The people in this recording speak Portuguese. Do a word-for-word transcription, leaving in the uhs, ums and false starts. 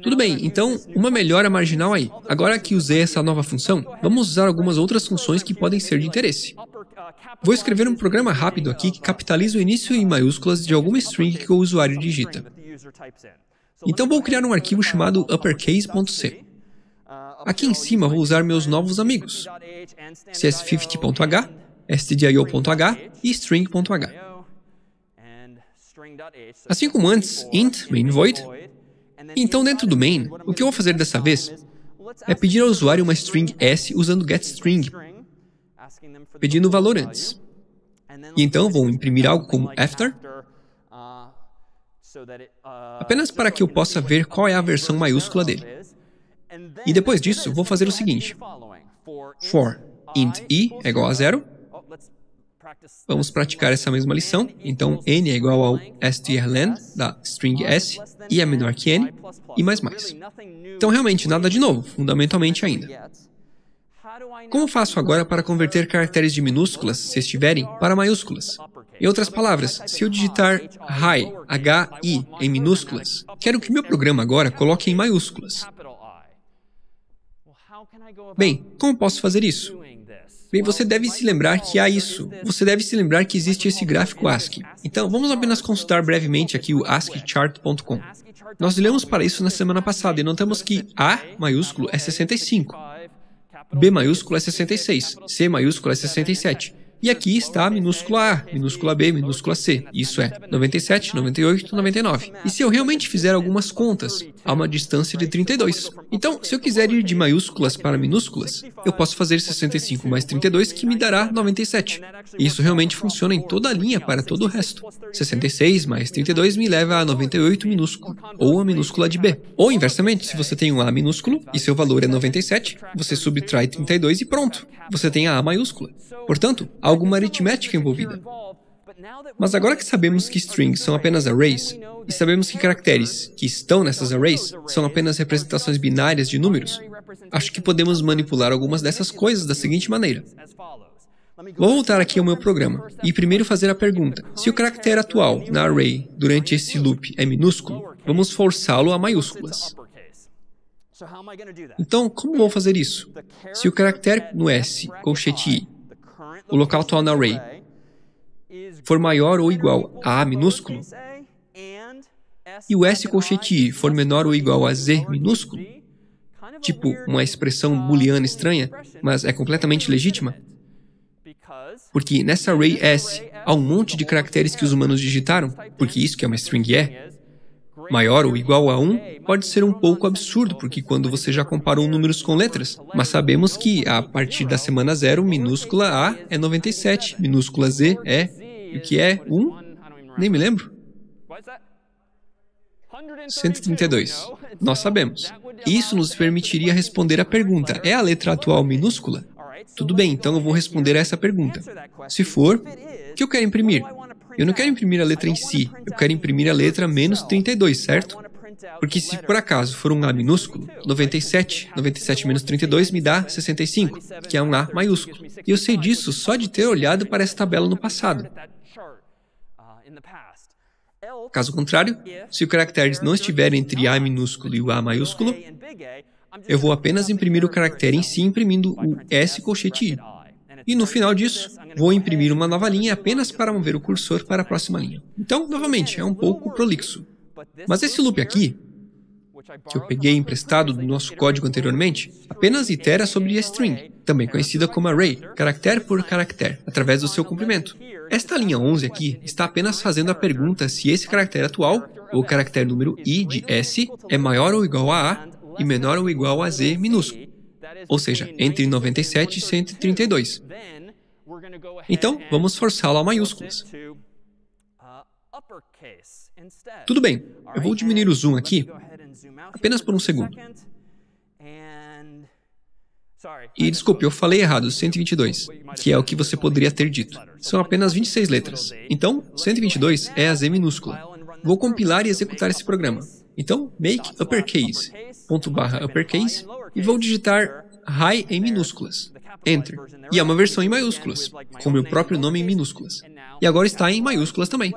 Tudo bem, então uma melhora marginal aí. Agora que usei essa nova função, vamos usar algumas outras funções que podem ser de interesse. Vou escrever um programa rápido aqui que capitaliza o início em maiúsculas de alguma string que o usuário digita. Então vou criar um arquivo chamado uppercase ponto c. Aqui em cima vou usar meus novos amigos, c s cinquenta ponto h, s t d i o ponto h e string ponto h. Assim como antes, int main void. Então dentro do main, o que eu vou fazer dessa vez é pedir ao usuário uma string s usando getString, pedindo o valor antes. E então vou imprimir algo como after, apenas para que eu possa ver qual é a versão maiúscula dele. E depois disso, vou fazer o seguinte: for int i é igual a zero. Vamos praticar essa mesma lição. Então, n é igual ao strlen da string s, i é menor que n, e mais mais. Então, realmente, nada de novo, fundamentalmente ainda. Como faço agora para converter caracteres de minúsculas, se estiverem, para maiúsculas? Em outras palavras, se eu digitar hi, h i, em minúsculas, quero que meu programa agora coloque em maiúsculas. Bem, como posso fazer isso? Bem, você deve se lembrar que há isso. Você deve se lembrar que existe esse gráfico ASCII. Então, vamos apenas consultar brevemente aqui o ascii chart ponto com. Nós olhamos para isso na semana passada e notamos que A maiúsculo é sessenta e cinco, B maiúsculo é sessenta e seis, C maiúsculo é sessenta e sete. E aqui está a minúscula A, minúscula B, minúscula C. Isso é noventa e sete, noventa e oito, noventa e nove. E se eu realmente fizer algumas contas, há uma distância de trinta e dois. Então, se eu quiser ir de maiúsculas para minúsculas, eu posso fazer sessenta e cinco mais trinta e dois, que me dará noventa e sete. E isso realmente funciona em toda a linha para todo o resto. sessenta e seis mais trinta e dois me leva a noventa e oito minúsculo, ou a minúscula de B. Ou, inversamente, se você tem um A minúsculo e seu valor é noventa e sete, você subtrai trinta e dois e pronto, você tem a A maiúscula. Portanto, alguma aritmética envolvida. Mas agora que sabemos que strings são apenas arrays, e sabemos que caracteres que estão nessas arrays são apenas representações binárias de números, acho que podemos manipular algumas dessas coisas da seguinte maneira. Vou voltar aqui ao meu programa, e primeiro fazer a pergunta. Se o caractere atual na array durante esse loop é minúsculo, vamos forçá-lo a maiúsculas. Então, como vou fazer isso? Se o caractere no S, colchete i, o local atual na array for maior ou igual a A minúsculo, e o S colchete i for menor ou igual a Z minúsculo, tipo uma expressão booleana estranha, mas é completamente legítima, porque nessa array S há um monte de caracteres que os humanos digitaram, porque isso que é uma string é, maior ou igual a um pode ser um pouco absurdo, porque quando você já comparou números com letras, mas sabemos que a partir da semana zero, minúscula A é noventa e sete, minúscula Z é, e o que é um? Nem me lembro. cento e trinta e dois. Nós sabemos. Isso nos permitiria responder a pergunta, é a letra atual minúscula? Tudo bem, então eu vou responder a essa pergunta. Se for, o que eu quero imprimir? Eu não quero imprimir a letra em si, eu quero imprimir a letra menos trinta e dois, certo? Porque se por acaso for um A minúsculo, noventa e sete, noventa e sete menos trinta e dois me dá sessenta e cinco, que é um A maiúsculo. E eu sei disso só de ter olhado para essa tabela no passado. Caso contrário, se os caracteres não estiverem entre A minúsculo e o A maiúsculo, eu vou apenas imprimir o caractere em si imprimindo o S colchete i. E no final disso, vou imprimir uma nova linha apenas para mover o cursor para a próxima linha. Então, novamente, é um pouco prolixo. Mas esse loop aqui, que eu peguei emprestado do nosso código anteriormente, apenas itera sobre a string, também conhecida como array, caractere por caractere, através do seu comprimento. Esta linha onze aqui está apenas fazendo a pergunta se esse caractere atual, ou caractere número i de S, é maior ou igual a A e menor ou igual a Z minúsculo. Ou seja, entre noventa e sete e cento e trinta e dois. Então, vamos forçá-lo a maiúsculas. Tudo bem, eu vou diminuir o zoom aqui, apenas por um segundo. E desculpe, eu falei errado, cento e vinte e dois, que é o que você poderia ter dito. São apenas vinte e seis letras. Então, cento e vinte e dois é a Z minúscula. Vou compilar e executar esse programa. Então, make uppercase, ponto barra uppercase, e vou digitar hi em minúsculas, enter. E é uma versão em maiúsculas, com meu próprio nome em minúsculas. E agora está em maiúsculas também.